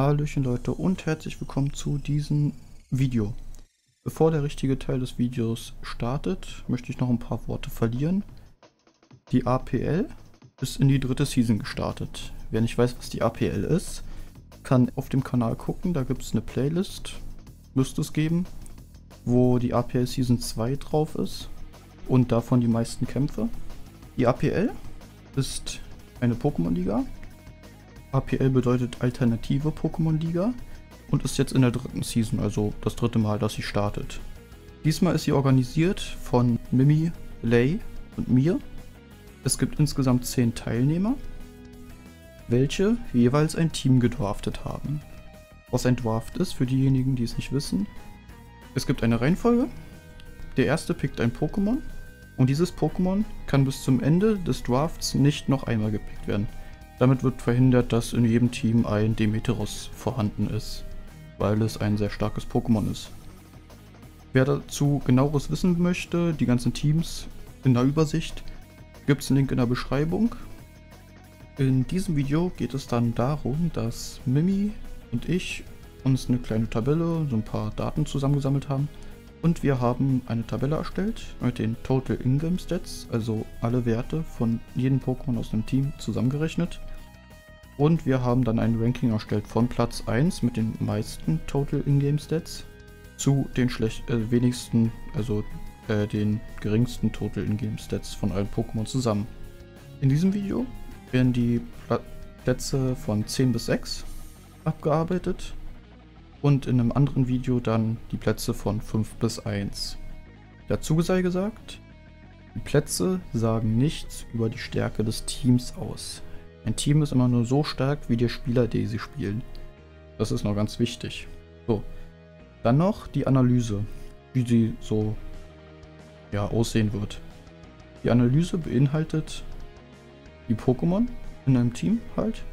Hallöchen Leute und herzlich willkommen zu diesem Video. Bevor der richtige Teil des Videos startet, möchte ich noch ein paar Worte verlieren. Die APL ist in die dritte Season gestartet. Wer nicht weiß, was die APL ist, kann auf dem Kanal gucken, da gibt es eine Playlist, müsste es geben, wo die APL Season 2 drauf ist und davon die meisten Kämpfe. Die APL ist eine Pokémon-Liga. APL bedeutet alternative Pokémon-Liga und ist jetzt in der dritten Season, also das dritte Mal, dass sie startet. Diesmal ist sie organisiert von Mimi, Lei und mir. Es gibt insgesamt 10 Teilnehmer, welche jeweils ein Team gedraftet haben. Was ein Draft ist, für diejenigen, die es nicht wissen. Es gibt eine Reihenfolge. Der erste pickt ein Pokémon und dieses Pokémon kann bis zum Ende des Drafts nicht noch einmal gepickt werden. Damit wird verhindert, dass in jedem Team ein Demeteros vorhanden ist, weil es ein sehr starkes Pokémon ist. Wer dazu genaueres wissen möchte, die ganzen Teams in der Übersicht, gibt es einen Link in der Beschreibung. In diesem Video geht es dann darum, dass Mimi und ich uns eine kleine Tabelle, so ein paar Daten zusammengesammelt haben. Und wir haben eine Tabelle erstellt mit den Total Ingame Stats, also alle Werte von jedem Pokémon aus dem Team zusammengerechnet. Und wir haben dann ein Ranking erstellt von Platz 1 mit den meisten Total Ingame Stats zu den geringsten Total Ingame Stats von allen Pokémon zusammen. In diesem Video werden die Plätze von 10 bis 6 abgearbeitet. Und in einem anderen Video dann die Plätze von 5 bis 1. Dazu sei gesagt, die Plätze sagen nichts über die Stärke des Teams aus. Ein Team ist immer nur so stark wie die Spieler, die sie spielen. Das ist noch ganz wichtig. So, dann noch die Analyse, wie sie so ja, aussehen wird. Die Analyse beinhaltet die Pokémon in einem Team halt,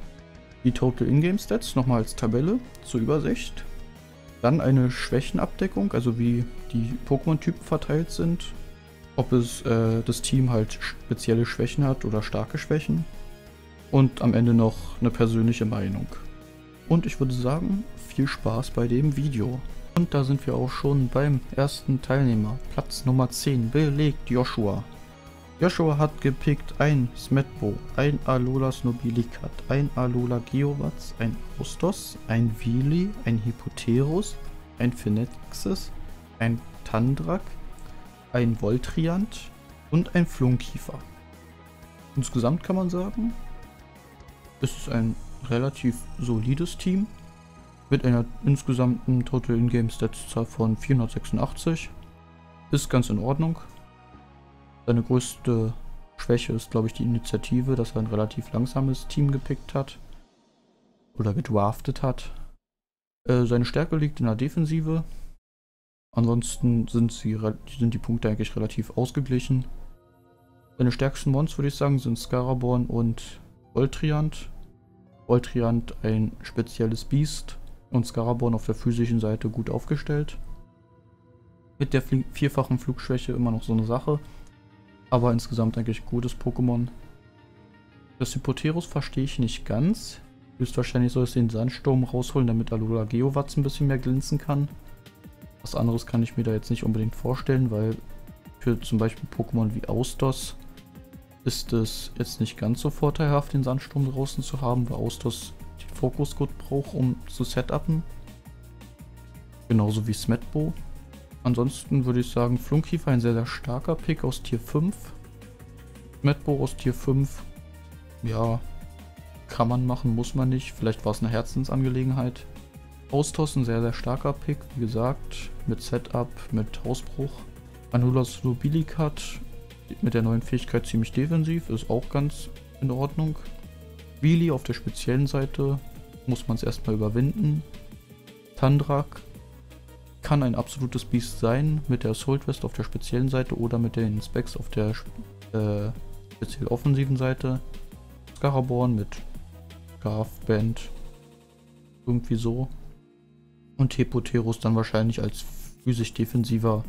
die Total Ingame Stats nochmal als Tabelle zur Übersicht. Dann eine Schwächenabdeckung, also wie die Pokémon-Typen verteilt sind, ob es das Team halt spezielle Schwächen hat oder starke Schwächen und am Ende noch eine persönliche Meinung. Und ich würde sagen, viel Spaß bei dem Video. Und da sind wir auch schon beim ersten Teilnehmer, Platz Nummer 10 belegt Joshua. Joshua hat gepickt ein Smetbo, ein Alola Snobilicat, ein Alola Geowaz, ein Austos, ein Vili, ein Hippoterus, ein Phenexis, ein Tandrak, ein Voltriant und ein Flunkiefer. Insgesamt kann man sagen, ist es ein relativ solides Team mit einer insgesamten Total Ingame Statszahl von 486. Ist ganz in Ordnung. Seine größte Schwäche ist, glaube ich, die Initiative, dass er ein relativ langsames Team gepickt hat oder gedraftet hat. Seine Stärke liegt in der Defensive. Ansonsten sind die Punkte eigentlich relativ ausgeglichen. Seine stärksten Mons, würde ich sagen, sind Skaraborn und Voltriant. Voltriant ein spezielles Biest und Skaraborn auf der physischen Seite gut aufgestellt. Mit der vierfachen Flugschwäche immer noch so eine Sache. Aber insgesamt eigentlich gutes Pokémon. Das Hippoterus verstehe ich nicht ganz. Höchstwahrscheinlich soll es den Sandsturm rausholen, damit Alola Geowaz ein bisschen mehr glänzen kann. Was anderes kann ich mir da jetzt nicht unbedingt vorstellen, weil für zum Beispiel Pokémon wie Austos ist es jetzt nicht ganz so vorteilhaft, den Sandsturm draußen zu haben, weil Austos den Fokus gut braucht, um zu setupen. Genauso wie Smetbo. Ansonsten würde ich sagen, Flunkiefer ein sehr, sehr starker Pick aus Tier 5. Smetbo aus Tier 5, ja, kann man machen, muss man nicht. Vielleicht war es eine Herzensangelegenheit. Austos ein sehr, sehr starker Pick, wie gesagt, mit Setup, mit Hausbruch. Anulas Nobilicat mit der neuen Fähigkeit ziemlich defensiv, ist auch ganz in Ordnung. Wheelie auf der speziellen Seite, muss man es erstmal überwinden. Tandrak kann ein absolutes Biest sein, mit der Assault West auf der speziellen Seite oder mit den Specs auf der speziell offensiven Seite. Skaraborn mit Scarfband, irgendwie so. Und Hippoterus dann wahrscheinlich als physisch defensiver.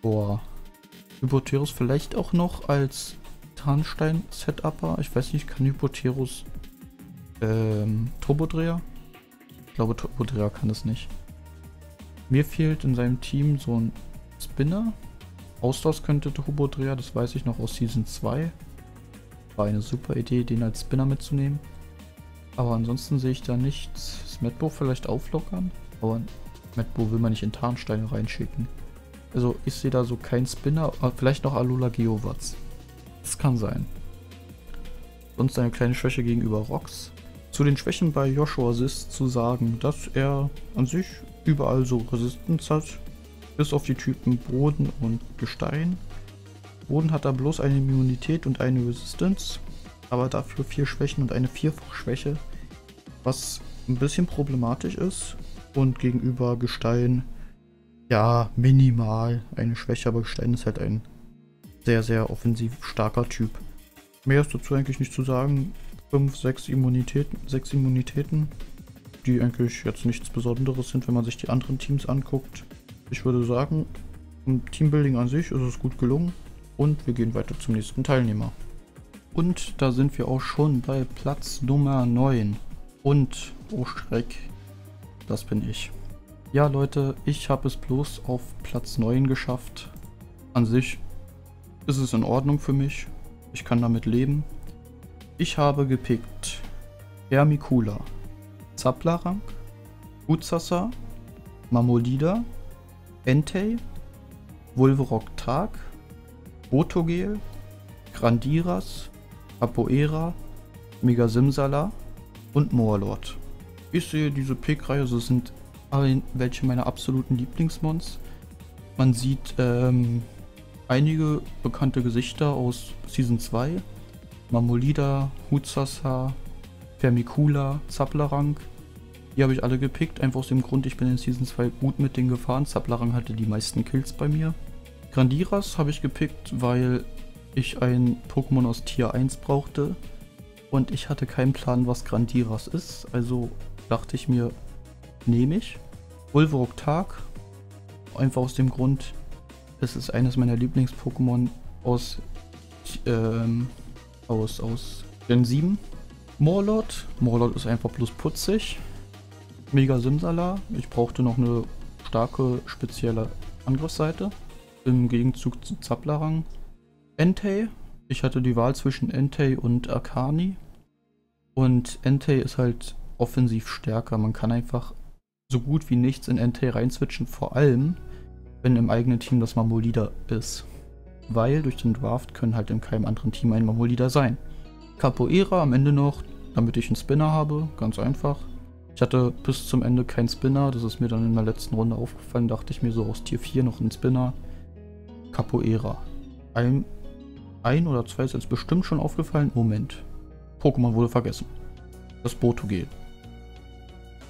Boah. Hippoterus vielleicht auch noch als Tarnstein-Setupper. Ich weiß nicht, kann Hippoterus Turbodreher? Ich glaube, Totodrea kann das nicht. Mir fehlt in seinem Team so ein Spinner. Austos könnte Hippoterus, das weiß ich noch aus Season 2. War eine super Idee, den als Spinner mitzunehmen. Aber ansonsten sehe ich da nichts. Smetbo vielleicht auflockern, aber Smetbo will man nicht in Tarnsteine reinschicken. Also ich sehe da so keinen Spinner, vielleicht noch Alola Geowaz. Das kann sein. Sonst eine kleine Schwäche gegenüber Rox. Zu den Schwächen bei Joshua ist zu sagen, dass er an sich überall so Resistenz hat. Bis auf die Typen Boden und Gestein. Boden hat da bloß eine Immunität und eine Resistenz, aber dafür 4 Schwächen und eine Vierfachschwäche, was ein bisschen problematisch ist. Und gegenüber Gestein, ja, minimal eine Schwäche, aber Gestein ist halt ein sehr, sehr offensiv starker Typ. Mehr ist dazu eigentlich nicht zu sagen. 6 Immunitäten, die eigentlich jetzt nichts Besonderes sind, wenn man sich die anderen Teams anguckt. Ich würde sagen, im Teambuilding an sich ist es gut gelungen und wir gehen weiter zum nächsten Teilnehmer. Und da sind wir auch schon bei Platz Nummer 9 und, oh Schreck, das bin ich. Ja Leute, ich habe es bloß auf Platz 9 geschafft. An sich ist es in Ordnung für mich, ich kann damit leben. Ich habe gepickt Fermicula, Zaplarang, Huzasa, Mamolida, Entei, Wolwerock Tag, Botogel, Grandiras, Kapoera, Megasimsala und Morlord. Ich sehe diese Pick-Reihe, also sind welche meiner absoluten Lieblingsmons. Man sieht einige bekannte Gesichter aus Season 2. Mamolida, Huzasa, Fermicula, Zaplarang. Die habe ich alle gepickt, einfach aus dem Grund, ich bin in Season 2 gut mit denen gefahren. Zaplarang hatte die meisten Kills bei mir. Grandiras habe ich gepickt, weil ich ein Pokémon aus Tier 1 brauchte. Und ich hatte keinen Plan, was Grandiras ist. Also dachte ich mir, nehme ich. Wolwerock Tag. Einfach aus dem Grund, es ist eines meiner Lieblings-Pokémon aus Gen 7. Morlord. Morlord ist einfach bloß putzig. Mega Simsala, ich brauchte noch eine starke spezielle Angriffsseite, im Gegenzug zu Zaplarang. Entei, ich hatte die Wahl zwischen Entei und Arcani und Entei ist halt offensiv stärker, man kann einfach so gut wie nichts in Entei reinswitchen, vor allem wenn im eigenen Team das Mamolida ist, weil durch den Draft können halt in keinem anderen Team ein Mamolida sein. Capoeira am Ende noch, damit ich einen Spinner habe, ganz einfach. Ich hatte bis zum Ende keinen Spinner, das ist mir dann in der letzten Runde aufgefallen, dachte ich mir so aus Tier 4 noch einen Spinner. Kapoera. Ein oder zwei ist jetzt bestimmt schon aufgefallen. Moment. Pokémon wurde vergessen. Das Botogel.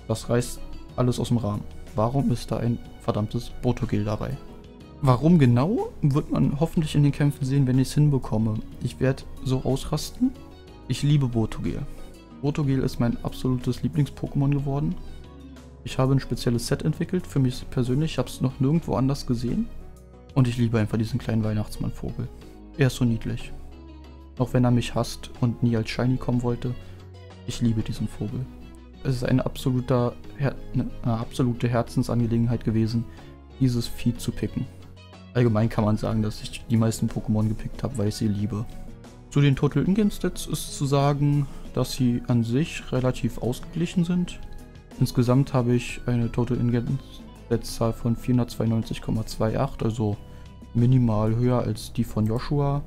Das reißt alles aus dem Rahmen. Warum ist da ein verdammtes Botogel dabei? Warum genau, wird man hoffentlich in den Kämpfen sehen, wenn ich es hinbekomme. Ich werde so ausrasten. Ich liebe Botogel. Botogel ist mein absolutes Lieblings-Pokémon geworden. Ich habe ein spezielles Set entwickelt, für mich persönlich, ich habe es noch nirgendwo anders gesehen. Und ich liebe einfach diesen kleinen Weihnachtsmann-Vogel. Er ist so niedlich. Auch wenn er mich hasst und nie als Shiny kommen wollte, ich liebe diesen Vogel. Es ist eine absolute Herzensangelegenheit gewesen, dieses Vieh zu picken. Allgemein kann man sagen, dass ich die meisten Pokémon gepickt habe, weil ich sie liebe. Zu den Total Ingame Stats ist zu sagen, dass sie an sich relativ ausgeglichen sind. Insgesamt habe ich eine Total Ingame Stats Zahl von 492,28, also minimal höher als die von Joshua.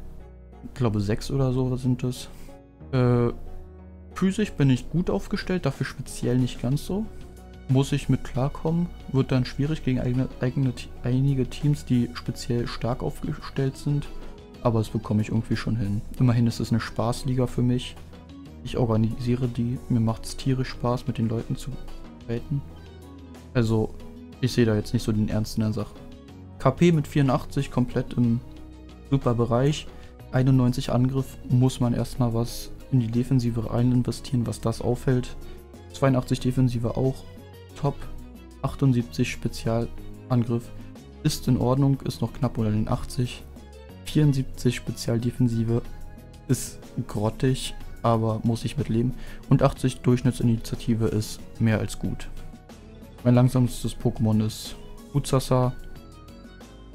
Ich glaube 6 oder so sind es. Physisch bin ich gut aufgestellt, dafür speziell nicht ganz so. Muss ich mit klarkommen, wird dann schwierig gegen einige Teams, die speziell stark aufgestellt sind. Aber das bekomme ich irgendwie schon hin. Immerhin ist es eine Spaßliga für mich. Ich organisiere die. Mir macht es tierisch Spaß, mit den Leuten zu reden. Also, ich sehe da jetzt nicht so den Ernst in der Sache. KP mit 84, komplett im super Bereich. 91 Angriff, muss man erstmal was in die Defensive rein investieren, was das auffällt. 82 Defensive auch top. 78 Spezialangriff ist in Ordnung, ist noch knapp unter den 80. 74 Spezialdefensive ist grottig, aber muss ich mitleben. Und 80 Durchschnittsinitiative ist mehr als gut. Mein langsamstes Pokémon ist Huzasa.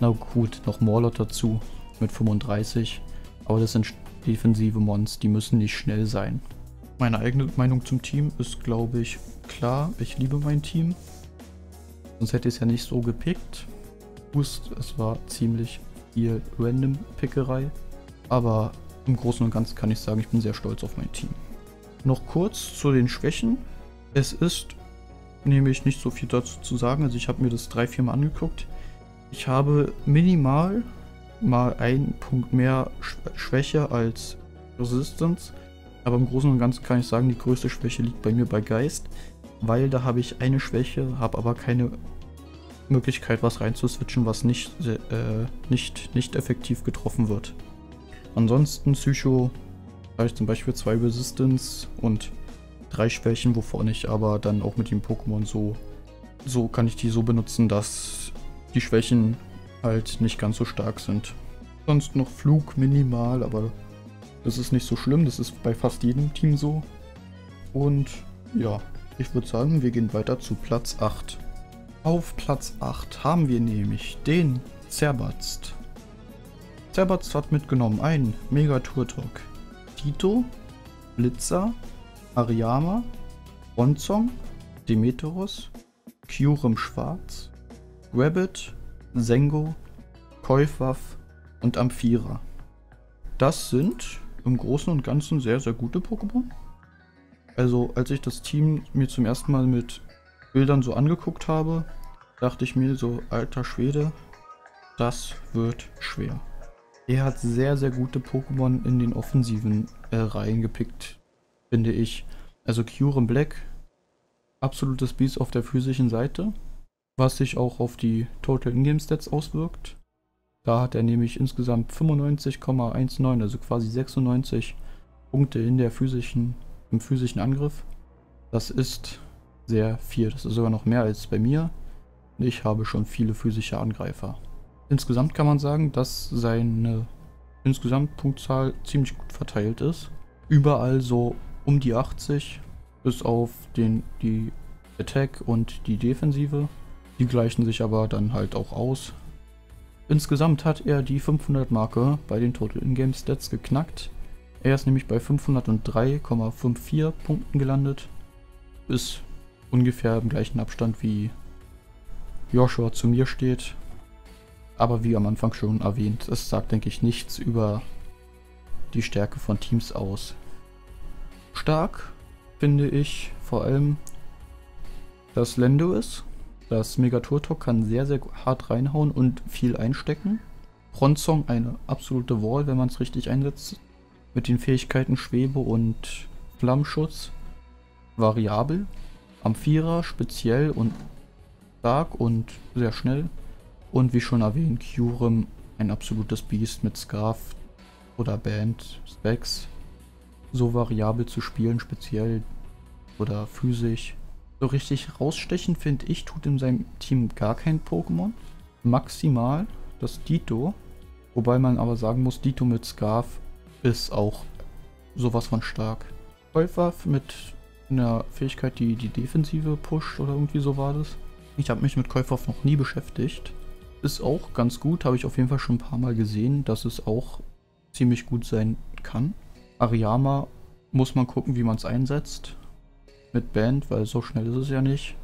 Na gut, noch Morlord dazu mit 35. Aber das sind defensive Mons, die müssen nicht schnell sein. Meine eigene Meinung zum Team ist, glaube ich, klar. Ich liebe mein Team. Sonst hätte ich es ja nicht so gepickt. Es war ziemlich viel Random-Pickerei. Aber im Großen und Ganzen kann ich sagen, ich bin sehr stolz auf mein Team. Noch kurz zu den Schwächen. Es ist nämlich nicht so viel dazu zu sagen. Also ich habe mir das 3-4 mal angeguckt. Ich habe minimal mal einen Punkt mehr Schwäche als Resistance. Aber im Großen und Ganzen kann ich sagen, die größte Schwäche liegt bei mir bei Geist. Weil da habe ich eine Schwäche, habe aber keine Möglichkeit, was reinzuswitchen, was nicht effektiv getroffen wird. Ansonsten Psycho habe ich zum Beispiel 2 Resistance und 3 Schwächen, wovon ich aber dann auch mit dem Pokémon so kann ich die so benutzen, dass die Schwächen halt nicht ganz so stark sind. Sonst noch Flug minimal, aber das ist nicht so schlimm, das ist bei fast jedem Team so. Und ja, ich würde sagen, wir gehen weiter zu Platz 8. Auf Platz 8 haben wir nämlich den Zerbatzt. Zerbatzt hat mitgenommen einen Megaturtok, Ditto, Blitzer, Ariama, Bronzong, Demeteros, Kyurem Schwarz, Rabbit, Sengo, Käufwaff und Amphira. Das sind im Großen und Ganzen sehr, sehr gute Pokémon. Also als ich das Team mir zum ersten Mal mit Bildern so angeguckt habe, dachte ich mir so, alter Schwede, das wird schwer. Er hat sehr, sehr gute Pokémon in den offensiven Reihen gepickt, finde ich. Also Kyurem Black, absolutes Biest auf der physischen Seite, was sich auch auf die Total Ingame Stats auswirkt. Da hat er nämlich insgesamt 95,19, also quasi 96 Punkte in der physischen, im physischen Angriff. Das ist sehr viel, das ist sogar noch mehr als bei mir. Ich habe schon viele physische Angreifer. Insgesamt kann man sagen, dass seine Insgesamtpunktzahl ziemlich gut verteilt ist. Überall so um die 80, bis auf die Attack und die Defensive. Die gleichen sich aber dann halt auch aus. Insgesamt hat er die 500-Marke bei den Total In-Game Stats geknackt. Er ist nämlich bei 503,54 Punkten gelandet. Ist ungefähr im gleichen Abstand wie Joshua zu mir steht. Aber wie am Anfang schon erwähnt, es sagt, denke ich, nichts über die Stärke von Teams aus. Stark finde ich vor allem, dass Lando ist. Das Megaturtok kann sehr, sehr hart reinhauen und viel einstecken. Bronzong eine absolute Wall, wenn man es richtig einsetzt. Mit den Fähigkeiten Schwebe und Flammenschutz. Variabel. Amphira speziell und stark und sehr schnell. Und wie schon erwähnt, Kyurem, ein absolutes Biest mit Scarf oder Band, Specs. So variabel zu spielen, speziell oder physisch. So richtig rausstechen, finde ich, tut in seinem Team gar kein Pokémon. Maximal das Ditto. Wobei man aber sagen muss, Ditto mit Scarf ist auch sowas von stark. Käufwaff mit einer Fähigkeit, die die Defensive pusht oder irgendwie so war das. Ich habe mich mit Käufwaff noch nie beschäftigt. Ist auch ganz gut, habe ich auf jeden Fall schon ein paar Mal gesehen, dass es auch ziemlich gut sein kann. Ariama muss man gucken, wie man es einsetzt. Mit Band, weil so schnell ist es ja nicht.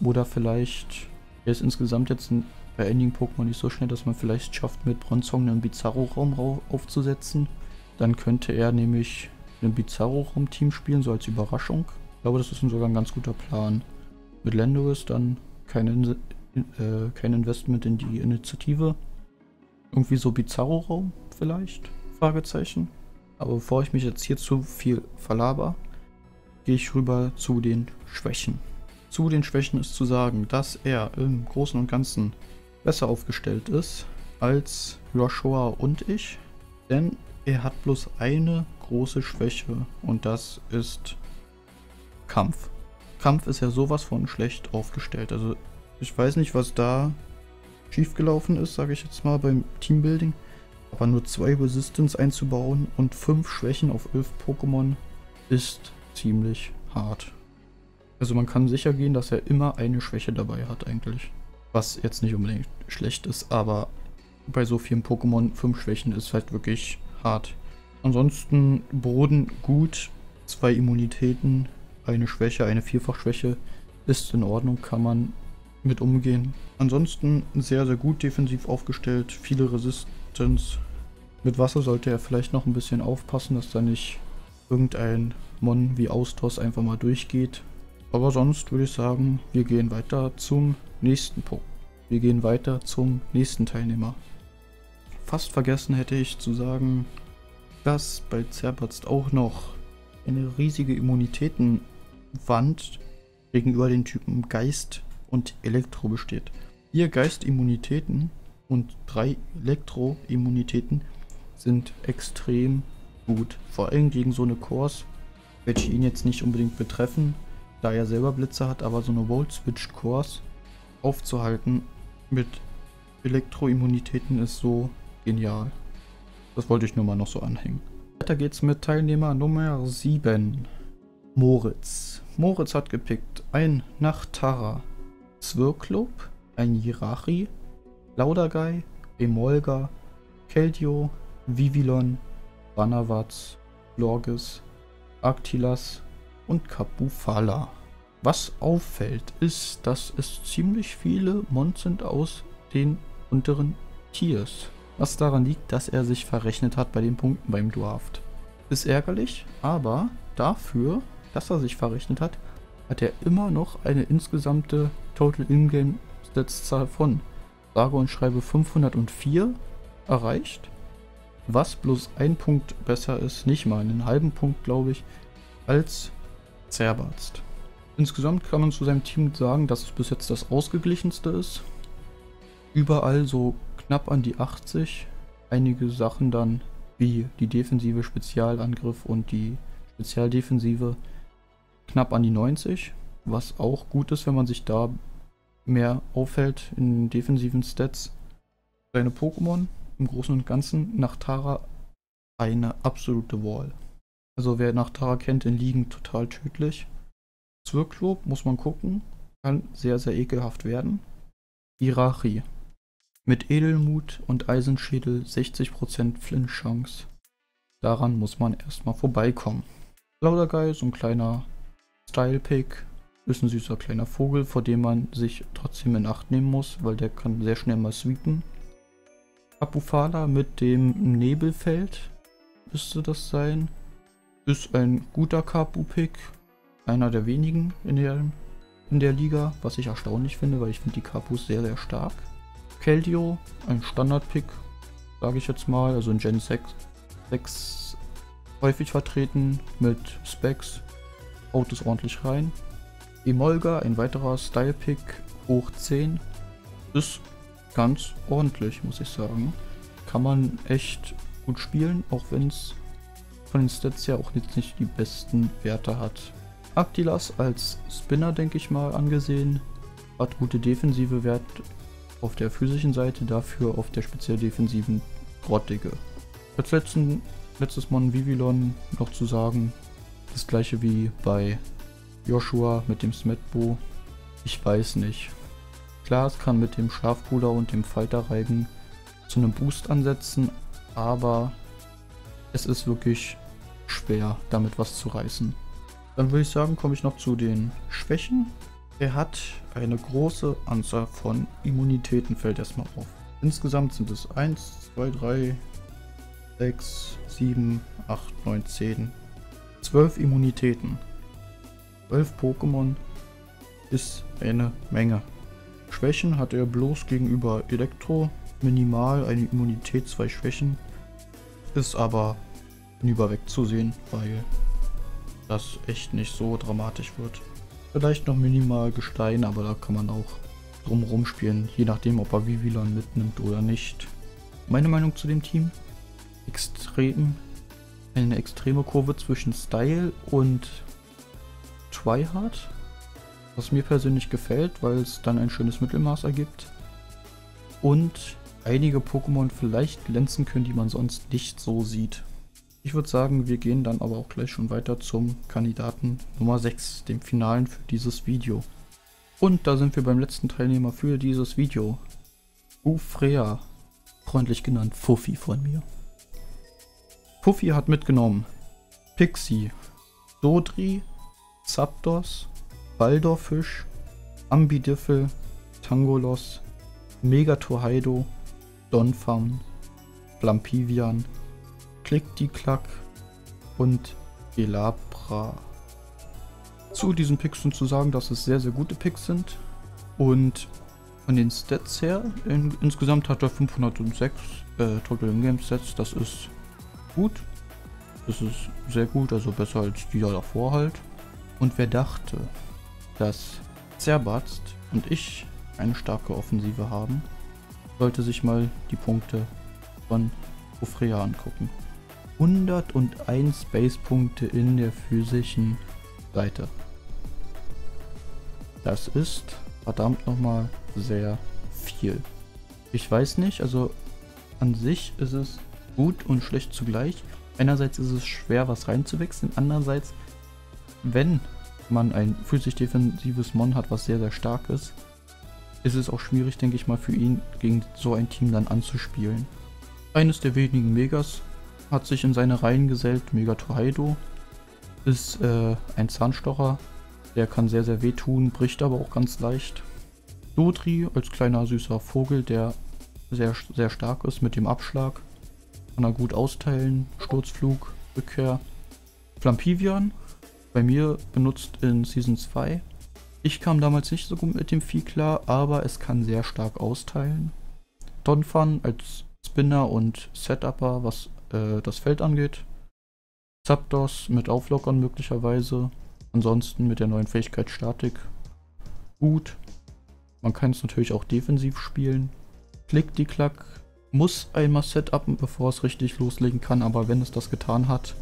Oder vielleicht, er ist insgesamt jetzt bei einigen Pokémon nicht so schnell, dass man vielleicht schafft, mit Bronzong einen Bizarro-Raum aufzusetzen. Dann könnte er nämlich ein Bizarro-Raum-Team spielen, so als Überraschung. Ich glaube, das ist sogar ein ganz guter Plan. Mit Lendoris dann kein Investment in die Initiative. Irgendwie so Bizarro-Raum vielleicht? Fragezeichen. Aber bevor ich mich jetzt hier zu viel verlaber, gehe ich rüber zu den Schwächen. Zu den Schwächen ist zu sagen, dass er im Großen und Ganzen besser aufgestellt ist als Joshua und ich. Denn er hat bloß eine große Schwäche und das ist Kampf. Kampf ist ja sowas von schlecht aufgestellt. Also ich weiß nicht, was da schiefgelaufen ist, sage ich jetzt mal, beim Teambuilding. Aber nur 2 Resistance einzubauen und 5 Schwächen auf 11 Pokémon ist ziemlich hart. Also man kann sicher gehen, dass er immer eine Schwäche dabei hat eigentlich. Was jetzt nicht unbedingt schlecht ist, aber bei so vielen Pokémon 5 Schwächen ist halt wirklich hart. Ansonsten Boden gut, 2 Immunitäten, eine Schwäche, eine Vierfachschwäche ist in Ordnung, kann man mit umgehen. Ansonsten sehr, sehr gut defensiv aufgestellt, viele Resistenz. Mit Wasser sollte er vielleicht noch ein bisschen aufpassen, dass da nicht irgendein Mon wie Austos einfach mal durchgeht. Aber sonst würde ich sagen, wir gehen weiter zum nächsten Punkt. Wir gehen weiter zum nächsten Teilnehmer. Fast vergessen hätte ich zu sagen, dass bei Zerbatzt auch noch eine riesige Immunitätenwand gegenüber den Typen Geist und Elektro besteht. 4 Geistimmunitäten und 3 Elektroimmunitäten sind extrem gut. Vor allem gegen so eine Cores, welche ihn jetzt nicht unbedingt betreffen, da er selber Blitze hat, aber so eine Volt-Switch-Cores aufzuhalten mit Elektroimmunitäten ist so genial. Das wollte ich nur mal noch so anhängen. Weiter geht's mit Teilnehmer Nummer 7. Moritz. Moritz hat gepickt ein Nachtara, Zwirklop, ein Jirachi, Lauderguy, Emolga, Keldeo, Vivillon, Banavats, Lorgis, Actilas und Kapufala. Was auffällt, ist, dass es ziemlich viele Mons sind aus den unteren Tiers. Was daran liegt, dass er sich verrechnet hat bei den Punkten beim Draft. Ist ärgerlich, aber dafür, dass er sich verrechnet hat, hat er immer noch eine insgesamte Total Ingame Stats-Zahl von sage und schreibe 504 erreicht, was bloß ein Punkt besser ist, nicht mal einen halben Punkt glaube ich, als Zerbatzt. Insgesamt kann man zu seinem Team sagen, dass es bis jetzt das ausgeglichenste ist. Überall so knapp an die 80. Einige Sachen dann wie die defensive Spezialangriff und die Spezialdefensive knapp an die 90. Was auch gut ist, wenn man sich da mehr aufhält in defensiven Stats. Seine Pokémon im Großen und Ganzen nach Tara eine absolute Wall. Also wer nach Tara kennt, in Ligen total tödlich. Zwirklop, muss man gucken, kann sehr, sehr ekelhaft werden. Jirachi. Mit Edelmut und Eisenschädel 60% Flint-Chance. Daran muss man erstmal vorbeikommen. Lauderguy, so ein kleiner Style-Pick. Ist ein süßer kleiner Vogel, vor dem man sich trotzdem in Acht nehmen muss, weil der kann sehr schnell mal sweepen. Kapufala mit dem Nebelfeld müsste das sein. Ist ein guter Kapu-Pick. Einer der wenigen in der Liga, was ich erstaunlich finde, weil ich finde die Kapus sehr, sehr stark. Keldeo, ein Standard-Pick, sage ich jetzt mal, also in Gen 6 häufig vertreten mit Specs, haut es ordentlich rein. Emolga, ein weiterer Style-Pick, hoch 10, ist ganz ordentlich, muss ich sagen. Kann man echt gut spielen, auch wenn es von den Stats her auch jetzt nicht die besten Werte hat. Actilas als Spinner, denke ich mal, angesehen, hat gute defensive Wert auf der physischen Seite, dafür auf der speziell defensiven grottige. Als letztes Mon Vivillon noch zu sagen, das gleiche wie bei Joshua mit dem Smetbo, ich weiß nicht. Klar, es kann mit dem Schafpuder und dem Falterreigen zu einem Boost ansetzen, aber es ist wirklich schwer, damit was zu reißen. Dann würde ich sagen, komme ich noch zu den Schwächen. Er hat eine große Anzahl von Immunitäten, fällt erstmal auf. Insgesamt sind es 1, 2, 3, 6, 7, 8, 9, 10, 12 Immunitäten. 12 Pokémon ist eine Menge. Schwächen hat er bloß gegenüber Elektro, minimal eine Immunität, 2 Schwächen. Ist aber hinüberweg zu sehen, weil das echt nicht so dramatisch wird. Vielleicht noch minimal Gestein, aber da kann man auch drum rumspielen, je nachdem ob er Vivillon mitnimmt oder nicht. Meine Meinung zu dem Team? Eine extreme Kurve zwischen Style und Tryhard, was mir persönlich gefällt, weil es dann ein schönes Mittelmaß ergibt. Und einige Pokémon vielleicht glänzen können, die man sonst nicht so sieht. Ich würde sagen, wir gehen dann aber auch gleich schon weiter zum Kandidaten Nummer 6, dem Finalen für dieses Video. Und da sind wir beim letzten Teilnehmer für dieses Video. Ufrea, freundlich genannt Fuffi von mir. Fuffi hat mitgenommen Pixie, Dodri, Zapdos, Baldorfisch, Ambidiffel, Tangolos, Megaturhaido, Donphan, Flampivian, Klickdiklack und Gelabra. Zu diesen Picks sind zu sagen, dass es sehr, sehr gute Picks sind. Und von den Stats her, insgesamt hat er 506 Total In-Game Stats. Das ist gut. Das ist sehr gut, also besser als die davor halt. Und wer dachte, dass Zerbatzt und ich eine starke Offensive haben, sollte sich mal die Punkte von Ufrea angucken. 101 Space-Punkte in der physischen Seite. Das ist verdammt nochmal sehr viel. Ich weiß nicht, also an sich ist es gut und schlecht zugleich. Einerseits ist es schwer, was reinzuwechseln, andererseits, wenn man ein physisch-defensives Mon hat, was sehr, sehr stark ist, ist es auch schwierig, denke ich mal, für ihn gegen so ein Team dann anzuspielen. Eines der wenigen Megas hat sich in seine Reihen gesellt, Megaturhaido. Ist ein Zahnstocher, der kann sehr, sehr wehtun, bricht aber auch ganz leicht. Dodri als kleiner, süßer Vogel, der sehr, sehr stark ist mit dem Abschlag. Kann er gut austeilen, Sturzflug, Rückkehr. Flampivian, bei mir benutzt in Season 2. Ich kam damals nicht so gut mit dem Vieh klar, aber es kann sehr stark austeilen. Donphan als Spinner und Setupper, was das Feld angeht. Zapdos mit Auflockern möglicherweise. Ansonsten mit der neuen Fähigkeit Statik. Gut. Man kann es natürlich auch defensiv spielen. Klickdiklack muss einmal setupen, bevor es richtig loslegen kann. Aber wenn es das getan hat,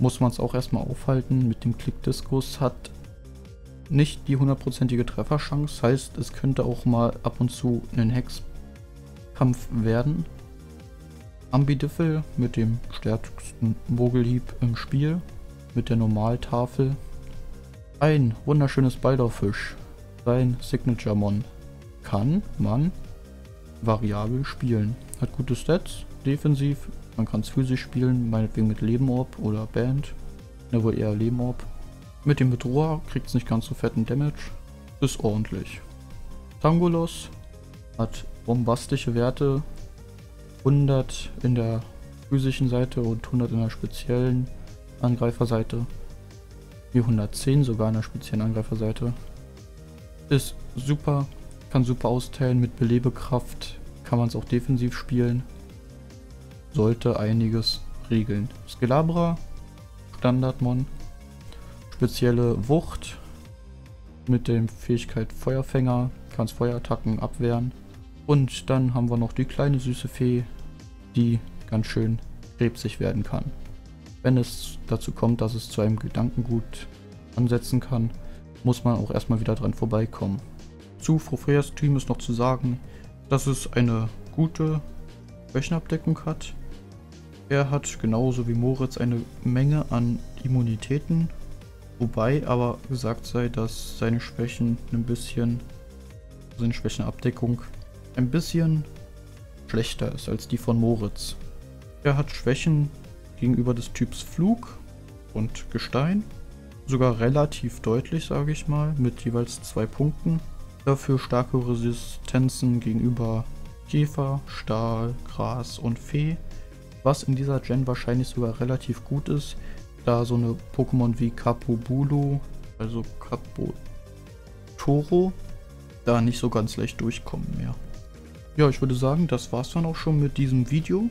muss man es auch erstmal aufhalten. Mit dem Klickdiskus hat nicht die hundertprozentige Trefferchance. Heißt, es könnte auch mal ab und zu ein Hexkampf werden. Ambidiffel mit dem stärksten Vogelhieb im Spiel, mit der Normaltafel. Ein wunderschönes Baldorfisch, sein Signature Mon. Kann man variabel spielen. Hat gute Stats, defensiv, man kann es physisch spielen, meinetwegen mit Lebenorb oder Band. Ne, wohl eher Lebenorb. Mit dem Bedroher kriegt es nicht ganz so fetten Damage. Ist ordentlich. Tangolos hat bombastische Werte. 100 in der physischen Seite und 100 in der speziellen Angreiferseite. Wie 110 sogar in der speziellen Angreiferseite. Ist super, kann super austeilen, mit Belebekraft kann man es auch defensiv spielen. Sollte einiges regeln. Skelabra, Standardmon, spezielle Wucht. Mit der Fähigkeit Feuerfänger kann es Feuerattacken abwehren. Und dann haben wir noch die kleine süße Fee, die ganz schön krebsig werden kann. Wenn es dazu kommt, dass es zu einem Gedankengut ansetzen kann, muss man auch erstmal wieder dran vorbeikommen. Zu Frofreas Team ist noch zu sagen, dass es eine gute Flächenabdeckung hat. Er hat genauso wie Moritz eine Menge an Immunitäten, wobei aber gesagt sei, dass seine Schwächen ein bisschen, seine Schwächenabdeckung ein bisschen schlechter ist als die von Moritz. Er hat Schwächen gegenüber des Typs Flug und Gestein, sogar relativ deutlich, sage ich mal, mit jeweils 2 Punkten. Dafür starke Resistenzen gegenüber Käfer, Stahl, Gras und Fee, was in dieser Gen wahrscheinlich sogar relativ gut ist, da so eine Pokémon wie Capobulo, also Capotoro, da nicht so ganz leicht durchkommen mehr. Ja, ich würde sagen, das war's dann auch schon mit diesem Video.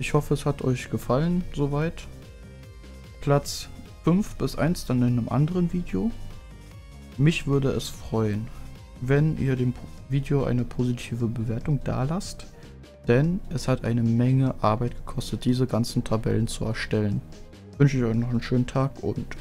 Ich hoffe, es hat euch gefallen soweit. Platz 5 bis 1 dann in einem anderen Video. Mich würde es freuen, wenn ihr dem Video eine positive Bewertung dalasst, denn es hat eine Menge Arbeit gekostet, diese ganzen Tabellen zu erstellen. Wünsche ich euch noch einen schönen Tag und...